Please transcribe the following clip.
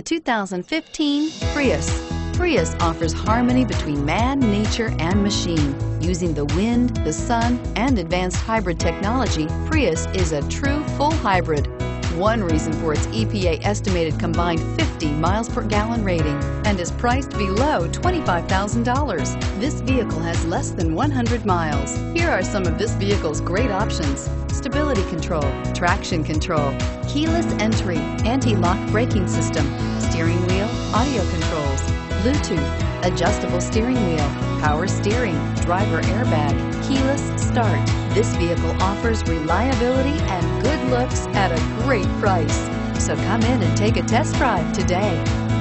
The 2015 Prius. Prius offers harmony between man, nature, and machine. Using the wind, the sun, and advanced hybrid technology, Prius is a true full hybrid. One reason for its EPA estimated combined 50 miles per gallon rating and is priced below $25,000. This vehicle has less than 100 miles. Here are some of this vehicle's great options: stability control, traction control, keyless entry, anti-lock braking system, steering wheel audio controls, Bluetooth, adjustable steering wheel, power steering, driver airbag, keyless start. This vehicle offers reliability and good looks at a great price. So come in and take a test drive today.